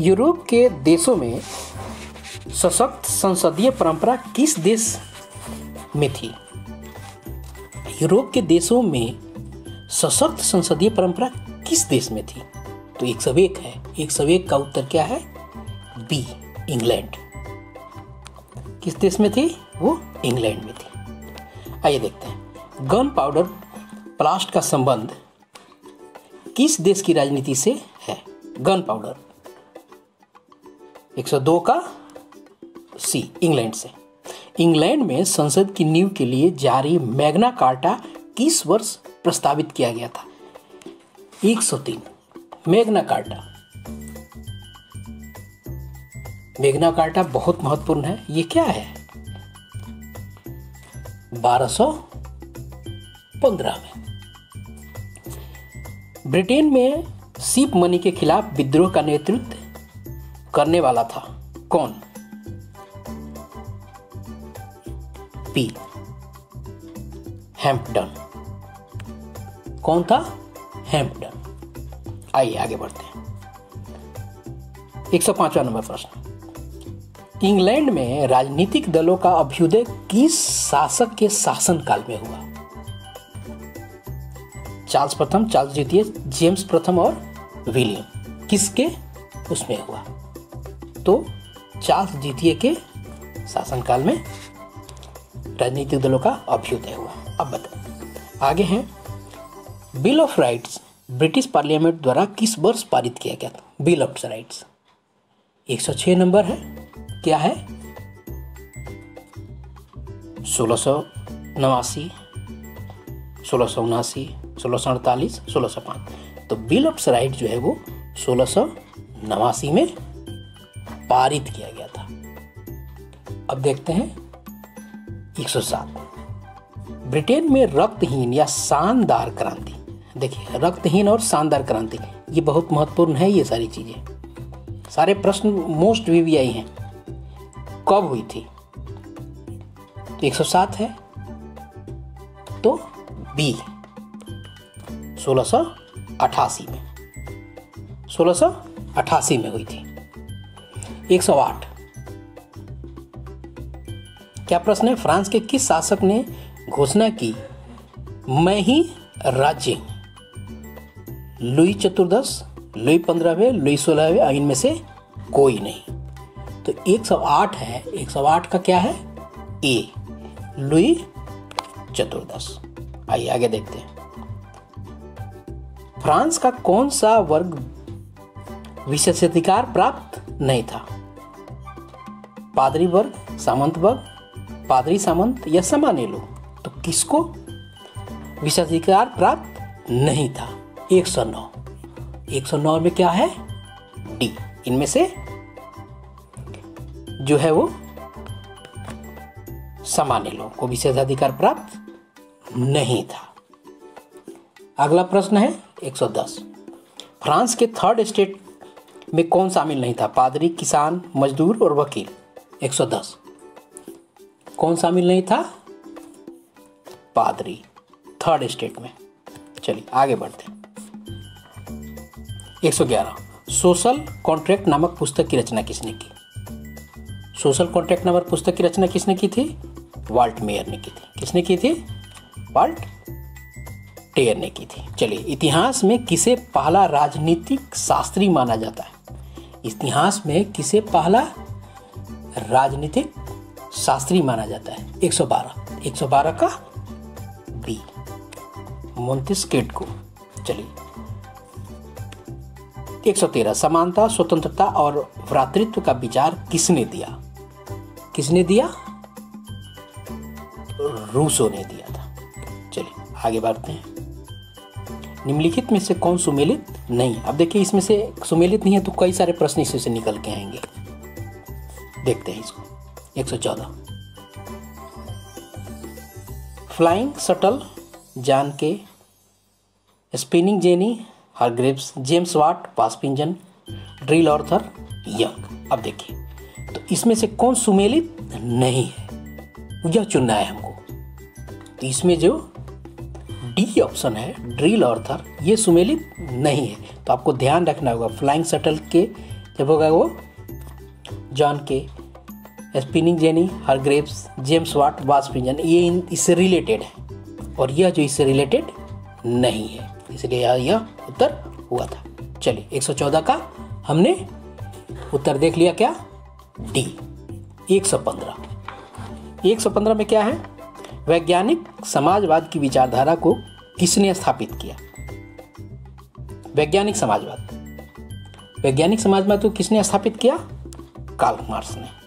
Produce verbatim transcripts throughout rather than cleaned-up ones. Europe के देशों में सशक्त संसदीय परंपरा किस देश में थी? यूरोप के देशों में सशक्त संसदीय परंपरा किस देश में थी? तो एक सौ एक है, एक सौ एक का उत्तर क्या है? B, England. किस देश में थी? वो इंग्लैंड में थी। आइए देखते हैं, गन पाउडर ब्लास्ट का संबंध किस देश की राजनीति से है? गन पाउडर एक सौ दो का सी, इंग्लैंड से। इंग्लैंड में संसद की नींव के लिए जारी मैग्ना कार्टा किस वर्ष प्रस्तावित किया गया था? एक सौ तीन, मैग्ना कार्टा। मैग्ना कार्टा बहुत महत्वपूर्ण है, ये क्या है? बारह सौ पंद्रह में। ब्रिटेन में सीप मनी के खिलाफ विद्रोह का नेतृत्व करने वाला था कौन? P, Hampden. कौन था? हैम्पडन। आइए आगे बढ़ते हैं, एक सौ पांचवा नंबर प्रश्न। इंग्लैंड में राजनीतिक दलों का अभ्युदय किस शासक के शासनकाल में हुआ? चार्ल्स प्रथम, चार्ल्स द्वितीय, जेम्स प्रथम और विलियम, किसके उसमें हुआ? तो चार्ल्स द्वितीय के शासनकाल में राजनीतिक दलों का अभ्युदय हुआ। अब बताइए आगे हैं, bill of rights British parliament द्वारा किस वर्ष पारित किया गया था? बिल ऑफ राइट्स एक सौ छह नंबर है, क्या है? सोलह सौ नवासी, सोलह सौ उनासी, सोलह सौ अड़तालीस, सोलह सौ पाँच। तो बिल ऑफ राइट जो है वो सोलह सौ नवासी में पारित किया गया था। अब देखते हैं एक सौ सात, ब्रिटेन में रक्तहीन या शानदार क्रांति। देखिए, रक्तहीन और शानदार क्रांति ये बहुत महत्वपूर्ण है, ये सारी चीजें, सारे प्रश्न मोस्ट वीवीआई हैं। कब हुई थी? एक सौ सात है तो बी, सोलह सौ अठासी में, सोलह सौ अठासी में हुई थी। एक सौ आठ, क्या प्रश्न है? फ्रांस के किस शासक ने घोषणा की मैं ही राज्य हूं? लुई चतुर्दश, लुई पंद्रहवें, लुई सोलहवें, इनमें से कोई नहीं। तो एक सौ आठ है, एक सौ आठ का क्या है? ए, लुई चतुर्दश। आइए आगे देखते हैं, फ्रांस का कौन सा वर्ग विशेषाधिकार प्राप्त नहीं था? पादरी वर्ग, सामंत वर्ग, पादरी सामंत या सामान्य लोग। तो किसको विशेषाधिकार प्राप्त नहीं था? एक सौ नौ, एक सौ नौ में क्या है? डी, इनमें से जो है वो सामान्य लोगों को विशेषाधिकार प्राप्त नहीं था। अगला प्रश्न है एक सौ दस, फ्रांस के थर्ड स्टेट में कौन शामिल नहीं था? पादरी, किसान, मजदूर और वकील। एक सौ दस, कौन शामिल नहीं था? पादरी, थर्ड स्टेट में। चलिए आगे बढ़ते हैं। एक सौ ग्यारह, सोशल कॉन्ट्रैक्ट नामक पुस्तक की रचना किसने की? सोशल कॉन्ट्रैक्ट नामक पुस्तक की रचना किसने की थी? वाल्ट मेयर ने की थी। किसने की थी? वाल्ट टेयर ने की थी। चलिए, इतिहास में किसे पहला राजनीतिक शास्त्री माना जाता है? इतिहास में किसे पहला राजनीतिक शास्त्री माना जाता है? एक सौ बारह, एक सौ बारह का बी, मोंटेस्क्यू को। चलिए एक सौ तेरह, समानता, स्वतंत्रता और भ्रातृत्व का विचार किसने दिया? किसने दिया? रूसो ने दिया था। चलिए आगे बढ़ते हैं, निम्नलिखित में से कौन सुमेलित नहीं? अब देखिए, इसमें से सुमेलित नहीं है तो कई सारे प्रश्न इसमें से निकल के आएंगे, देखते हैं इसको। एक सौ चौदह, flying shuttle, John Kay, spinning jenny, Hargreaves, James Watt, वास्प इंजन, ड्रिल, आर्थर यंग। अब देखिए, तो इसमें से कौन सुमेलित नहीं है, यह चुनना है हमको। तो इसमें जो डी ऑप्शन है, ड्रिल, आर्थर, ये सुमेलित नहीं है। तो आपको ध्यान रखना होगा, फ्लाइंग शटल के जब होगा वो John Kay, spinning jenny, Hargreaves, James Watt, वास्प इंजन, ये इन इससे रिलेटेड है और यह जो इससे रिलेटेड नहीं है, इसलिए यह उत्तर हुआ था। चलिए एक सौ चौदह का हमने उत्तर देख लिया, क्या डी। एक सौ पंद्रह, एक सौ पंद्रह में क्या है, वैज्ञानिक समाजवाद की विचारधारा को किसने स्थापित किया? वैज्ञानिक समाजवाद, वैज्ञानिक समाजवाद को किसने स्थापित किया? कार्ल मार्क्स ने।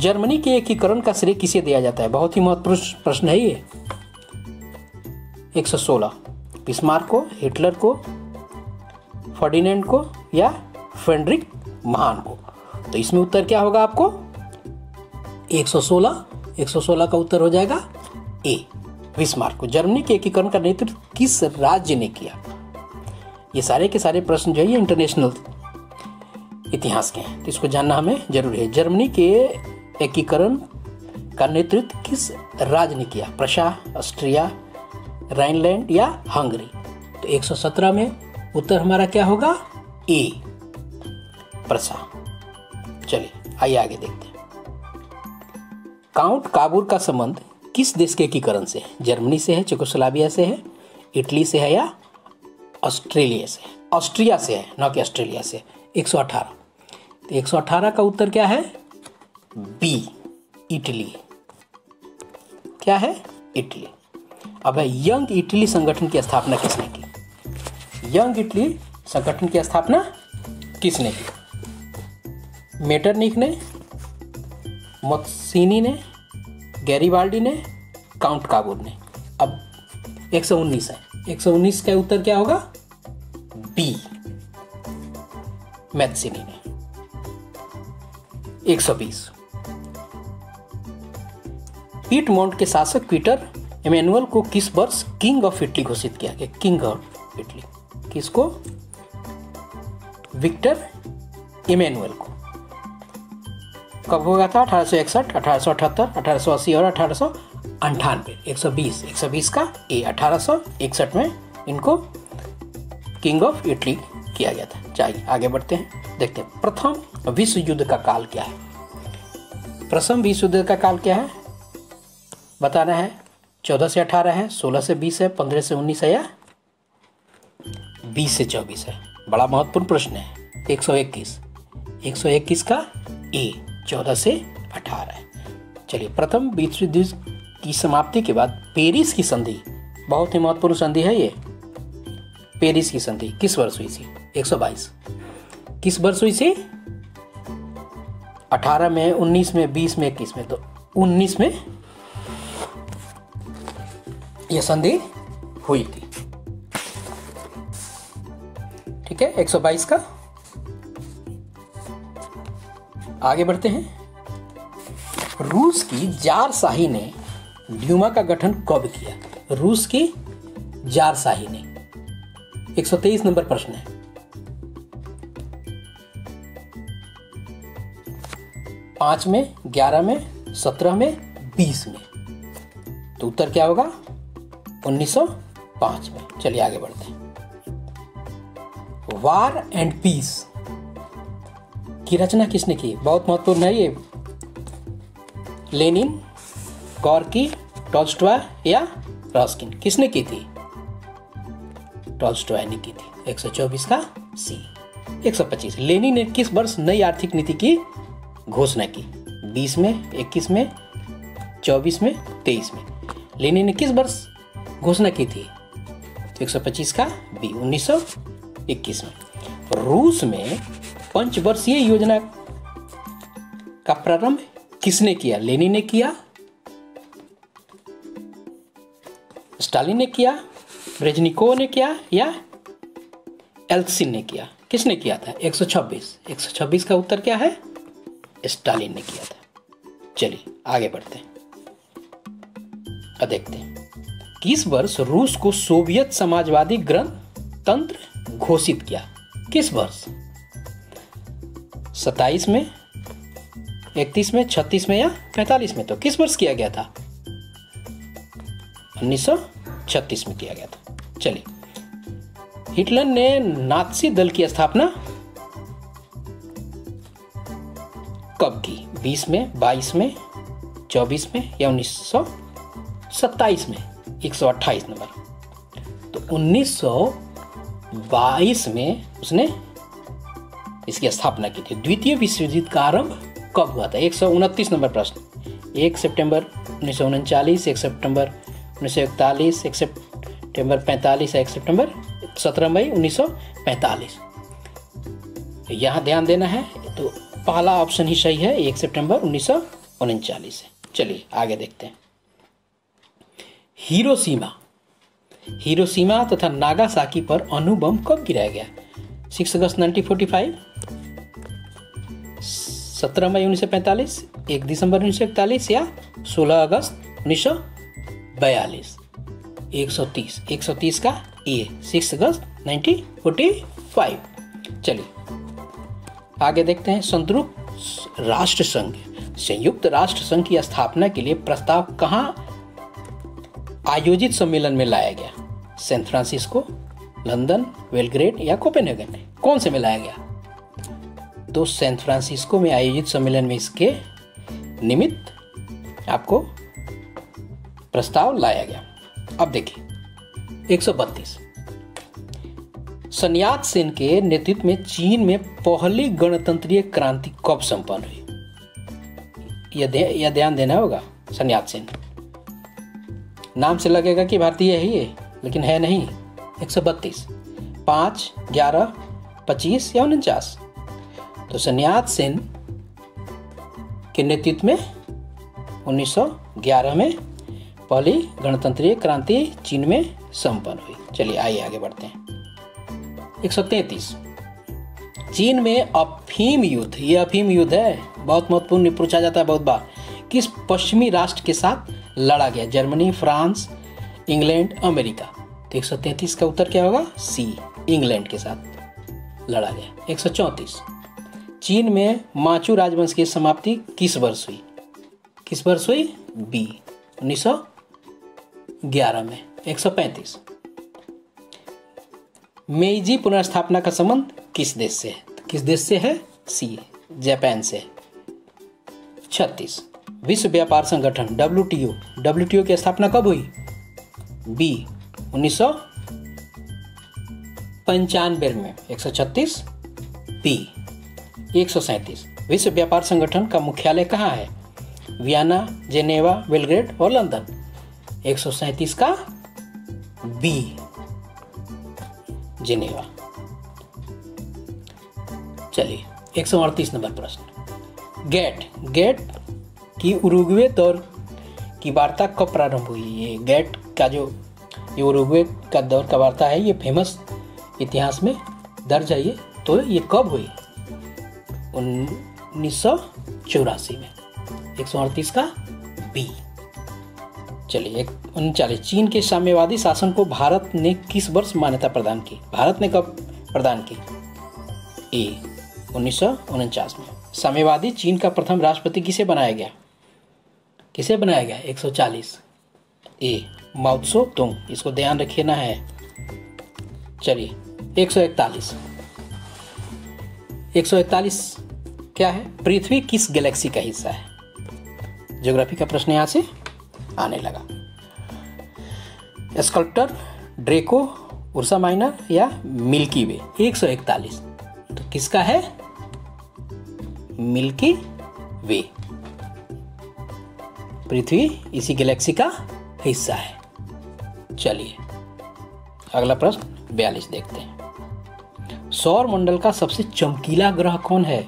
जर्मनी के एकीकरण का श्रेय किसे दिया जाता है? बहुत ही महत्वपूर्ण प्रश्न है ये। एक सौ सोलह, बिस्मार्क को, हिटलर को, फर्डिनेंड को या फ्रेडरिक महान को? तो इसमें उत्तर क्या होगा आपको? एक सौ सोलह, एक सौ सोलह का उत्तर हो जाएगा ए, बिस्मार्क को। जर्मनी के एकीकरण का नेतृत्व किस राज्य ने किया? ये सारे के सारे प्रश्न जो है ये इंटरनेशनल इतिहास के हैं, तो इसको जानना हमें जरूरी है। जर्मनी के एकीकरण का नेतृत्व किस राज्य ने किया? प्रशा, ऑस्ट्रिया, राइनलैंड या हंगरी? तो एक सौ सत्रह में उत्तर हमारा क्या होगा? A, Prussia. चलिए आइए आगे देखते हैं। काउंट काबूर का संबंध किस देश के एकीकरण से है? जर्मनी से है, चेकोस्लोवाकिया से है, इटली से है या ऑस्ट्रेलिया से है? ऑस्ट्रिया से है, ना कि ऑस्ट्रेलिया से। एक सौ अठारह, तो एक सौ अठारह का उत्तर क्या है? B, Italy. क्या है? इटली। अब है यंग इटली संगठन की स्थापना किसने की? यंग इटली संगठन की स्थापना किसने की? मेटरनिक ने, मत्सिनी ने, गैरीबाल्डी ने, काउंट काबूर ने? अब एक सौ उन्नीस है, एक सौ उन्नीस का उत्तर क्या होगा? बी, मैत्सिनी ने। एक सौ बीस, पीटमोंट के शासक पीटर एमेनुअल को किस वर्ष किंग ऑफ इटली घोषित किया गया? किंग ऑफ इटली किसको? विक्टर एमेनुअल को। कब हुआ था? अठारह सौ इकसठ, अठारह सौ अठहत्तर, अठारह सौ अस्सी और अठारह सौ अंठानवे। एक सौ बीस, एक सौ बीस का ए, अठारह सौ इकसठ में इनको किंग ऑफ इटली किया गया था। चाहिए आगे बढ़ते हैं, देखते हैं प्रथम विश्व युद्ध का काल क्या है? प्रथम विश्व युद्ध का काल क्या है बताना है। चौदह से अठारह है, सोलह से बीस है, पंद्रह से उन्नीस है या बीस से चौबीस है? बड़ा महत्वपूर्ण प्रश्न है। एक सौ इक्कीस, एक सौ इक्कीस का ए, चौदह से अठारह है। चलिए प्रथम विश्व युद्ध की समाप्ति के बाद पेरिस की संधि, बहुत ही महत्वपूर्ण संधि है ये। पेरिस की संधि किस वर्ष हुई थी? एक सौ बाईस, किस वर्ष हुई थी? अठारह में, उन्नीस में, बीस में, इक्कीस में? तो उन्नीस में यह संधि हुई थी। ठीक है, एक सौ बाईस का। आगे बढ़ते हैं, रूस की जारशाही ने ड्यूमा का गठन कब किया? रूस की जारशाही ने। एक सौ तेईस नंबर प्रश्न है। पांच में, ग्यारह में, सत्रह में, बीस में? तो उत्तर क्या होगा? उन्नीस सौ पाँच में। चलिए आगे बढ़ते हैं। वार एंड पीस की रचना किसने की? बहुत महत्वपूर्ण है ये। लेनिन, गॉर्की, टॉल्स्टॉय या रस्किन? किसने की थी? टॉल्स्टॉय ने की थी। एक सौ चौबीस का सी। एक सौ पच्चीस, लेनिन ने किस वर्ष नई आर्थिक नीति की घोषणा की? बीस में, इक्कीस में, चौबीस में, तेईस में? लेनिन ने किस वर्ष घोषणा की थी? एक सौ पच्चीस का बी, उन्नीस सौ इक्कीस में। रूस में पंचवर्षीय योजना का प्रारंभ किसने किया? लेनिन ने किया, स्टालिन ने किया, ब्रेजनिकोव ने किया या एल्त्सिन ने किया? किसने किया था? एक सौ छब्बीस, एक सौ छब्बीस का उत्तर क्या है? स्टालिन ने किया था। चलिए आगे बढ़ते हैं, देखते हैं किस वर्ष रूस को सोवियत समाजवादी गणतंत्र घोषित किया? किस वर्ष? सत्ताईस में, इकतीस में, छत्तीस में या पैंतालीस में? तो किस वर्ष किया गया था? उन्नीस सौ छत्तीस में किया गया था। चलिए, हिटलर ने नाथसी दल की स्थापना कब की? बीस में, बाईस में, चौबीस में या उन्नीस सौ सत्ताईस में? एक सौ अट्ठाईस नंबर। तो उन्नीस सौ बाईस में उसने इसकी स्थापना की थी। द्वितीय विश्व युद्ध का आरंभ कब हुआ था? एक सौ उनतीस नंबर प्रश्न। एक सितंबर उन्नीस सौ उनचालीस, एक सितंबर उन्नीस सौ इकतालीस, एक सितंबर पैंतालीस, एक सितंबर सत्रह मई उन्नीस सौ पैंतालीस। यहाँ ध्यान देना है, तो पहला ऑप्शन ही सही है, एक सितंबर उन्नीस सौ उनचालीस। चलिए आगे देखते हैं। हिरोशिमा हिरोशिमा तथा नागासाकी पर अणुबम कब गिराया गया? सिक्स अगस्त नाइनटीन फोर्टी फाइव, सत्रह मई उन्नीस सौ पैंतालीस, एक दिसंबर उन्नीस सौ इकतालीस या सोलह अगस्त उन्नीस सौ बयालीस? एक सौ तीस, एक सौ तीस का ए, सिक्स अगस्त नाइनटीन फोर्टी फाइव। चलिए आगे देखते हैं। संयुक्त राष्ट्र संघ संयुक्त राष्ट्र संघ की स्थापना के लिए प्रस्ताव कहाँ आयोजित सम्मेलन में लाया गया? सैन फ्रांसिस्को, लंदन, बेलग्रेड या कोपेनहेगन? कौन से में लाया गया? तो सैन फ्रांसिस्को में आयोजित सम्मेलन में इसके निमित्त आपको प्रस्ताव लाया गया। अब देखिए एक सौ बत्तीस सन यात-सेन के नेतृत्व में चीन में पहली गणतंत्रीय क्रांति कब संपन्न हुई? यह दे, ध्यान देना होगा। सन यात-सेन नाम से लगेगा कि भारतीय है ये, लेकिन है नहीं। एक सौ बत्तीस पाँच, ग्यारह, पच्चीस या उनचास? तो सन यात-सेन के नेतृत्व में उन्नीस सौ ग्यारह में पहली गणतंत्रीय क्रांति चीन में संपन्न हुई। चलिए आइए आगे बढ़ते हैं। एक सौ तैंतीस चीन में अफीम युद्ध, ये अफीम युद्ध है, बहुत महत्वपूर्ण, पूछा जाता है बहुत बार। किस पश्चिमी राष्ट्र के साथ लड़ा गया? Germany, France, England, America? तो एक सौ तैंतीस का उत्तर क्या होगा? सी, इंग्लैंड के साथ लड़ा गया। एक सौ चौंतीस चीन में माचू राजवंश की समाप्ति किस वर्ष हुई? किस वर्ष हुई? बी, उन्नीस सौ ग्यारह में। एक सौ पैंतीस मेजी पुनर्स्थापना का संबंध किस देश से है? किस देश से है? सी, जापान से। छत्तीस विश्व व्यापार संगठन W T O W T O की स्थापना कब हुई? बी, उन्नीस सौ पंचानवे में। एक सौ छत्तीस बी। एक सौ सैंतीस विश्व व्यापार संगठन का मुख्यालय कहाँ है? वियना, जेनेवा, बेलग्रेड और लंदन? एक सौ सैंतीस का बी, जेनेवा। चलिए एक सौ अड़तीस नंबर प्रश्न। गैट गैट कि उरुग्वे दौर की वार्ता कब प्रारंभ हुई? ये गैट का जो ये उरुग्वे का दौर का वार्ता है, ये फेमस इतिहास में दर्ज है। ये तो ये कब हुई? उन्नीस सौ चौरासी में। एक सौ अड़तीस का बी। चलिए एक उनचालीस चीन के साम्यवादी शासन को भारत ने किस वर्ष मान्यता प्रदान की? भारत ने कब प्रदान की? ए, उन्नीस सौ उनचास में। साम्यवादी चीन का प्रथम राष्ट्रपति किसे बनाया गया? किसे बनाया गया? एक सौ चालीस ए, माओत्सो तुंग। इसको ध्यान रखना है। चलिए एक सौ इकतालीस एक सौ इकतालीस क्या है? पृथ्वी किस गैलेक्सी का हिस्सा है? ज्योग्राफी का प्रश्न यहाँ से आने लगा। स्कल्प्टर, ड्रेको, उर्सा माइनर या मिल्की वे? एक सौ इकतालीस तो किसका है? मिल्की वे। पृथ्वी इसी गैलेक्सी का हिस्सा है। चलिए अगला प्रश्न बयालीस देखते हैं। सौर मंडल का सबसे चमकीला ग्रह कौन है?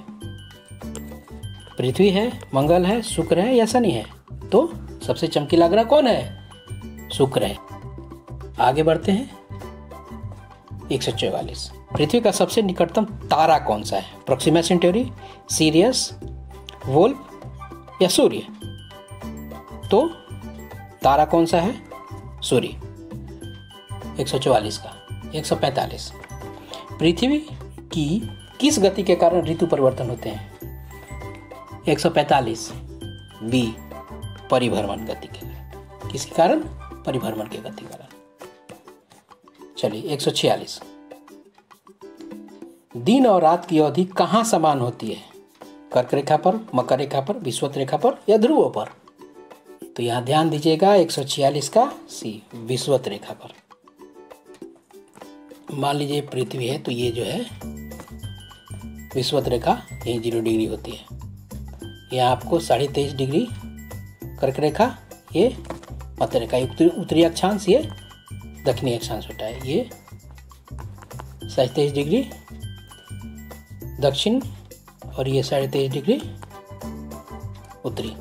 पृथ्वी है, मंगल है, शुक्र है या शनि है? तो सबसे चमकीला ग्रह कौन है? शुक्र है। आगे बढ़ते हैं। एक सौ चौवालीस पृथ्वी का सबसे निकटतम तारा कौन सा है? प्रॉक्सिमा सेंटोरी, सीरियस, वोल्फ या सूर्य? तो तारा कौन सा है? सूर्य। एक सौ चौवालीस का। एक सौ पैंतालीस पृथ्वी की किस गति के कारण ऋतु परिवर्तन होते हैं? एक सौ पैंतालीस बी, परिभ्रमण गति के कारण। किसके कारण? परिभ्रमण के गति के कारण। चलिए एक सौ छियालीस दिन और रात की अवधि कहाँ समान होती है? कर्क रेखा पर, मकर रेखा पर, विषुवत रेखा पर या ध्रुवों पर। तो यहाँ ध्यान दीजिएगा एक सौ छियालीस का सी विषुवत रेखा पर। मान लीजिए पृथ्वी है तो ये जो है विषुवत रेखा, यही जीरो डिग्री होती है। यहाँ आपको साढ़े तेईस डिग्री कर्क रेखा, ये मकर रेखा, उत्तरी अक्षांश, ये दक्षिणी अक्षांश होता है। ये साढ़े तेईस डिग्री दक्षिण और ये साढ़े तेईस डिग्री उत्तरी,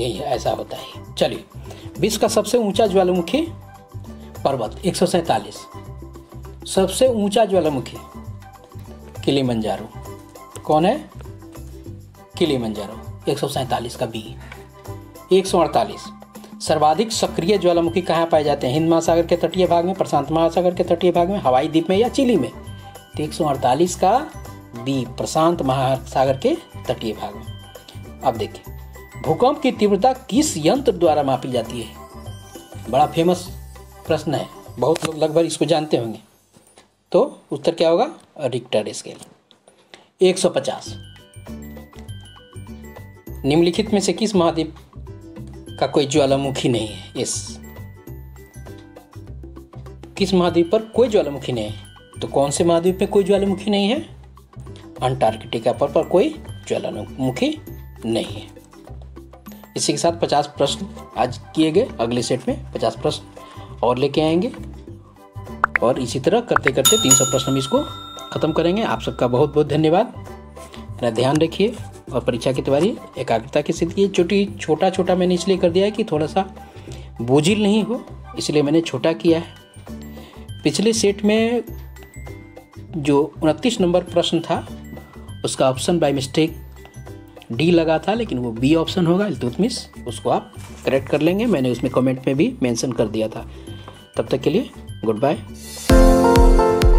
यही है, ऐसा होता है। चलिए, विश्व का सबसे ऊंचा ज्वालामुखी पर्वत एक सौ सैंतालीस, सबसे ऊंचा ज्वालामुखी किलिमंजारो, कौन है? किलिमंजारो, एक सौ सैंतालीस का बी। एक सौ अड़तालीस, सर्वाधिक सक्रिय ज्वालामुखी कहाँ पाए जाते हैं? हिंद महासागर के तटीय भाग में, प्रशांत महासागर के तटीय भाग में, हवाई द्वीप में या चिली में? तो एक सौ अड़तालीस का बी, प्रशांत महासागर के तटीय भाग में। अब देखिए, भूकंप की तीव्रता किस यंत्र द्वारा मापी जाती है? बड़ा फेमस प्रश्न है, बहुत लोग लगभग इसको जानते होंगे। तो उत्तर क्या होगा? Richter scale. एक सौ पचास, निम्नलिखित में से किस महाद्वीप का कोई ज्वालामुखी नहीं है? इस किस महाद्वीप पर कोई ज्वालामुखी नहीं है? तो कौन से महाद्वीप पे कोई ज्वालामुखी नहीं है? अंटार्कटिका पर, पर कोई ज्वालामुखी नहीं है। इसी के साथ पचास प्रश्न आज किए गए, अगले सेट में पचास प्रश्न और लेके आएंगे और इसी तरह करते करते तीन सौ प्रश्न में इसको ख़त्म करेंगे। आप सबका बहुत बहुत धन्यवाद। अपना ध्यान रखिए और परीक्षा की तैयारी एकाग्रता के सिद्ध की। छोटी छोटा छोटा मैंने इसलिए कर दिया है कि थोड़ा सा बोझिल नहीं हो, इसलिए मैंने छोटा किया है। पिछले सेट में जो उनतीस नंबर प्रश्न था उसका ऑप्शन बाय मिस्टेक डी लगा था, लेकिन वो बी ऑप्शन होगा, इल्तुत मिस उसको आप करेक्ट कर लेंगे। मैंने उसमें कमेंट में भी मेंशन कर दिया था। तब तक के लिए गुड बाय।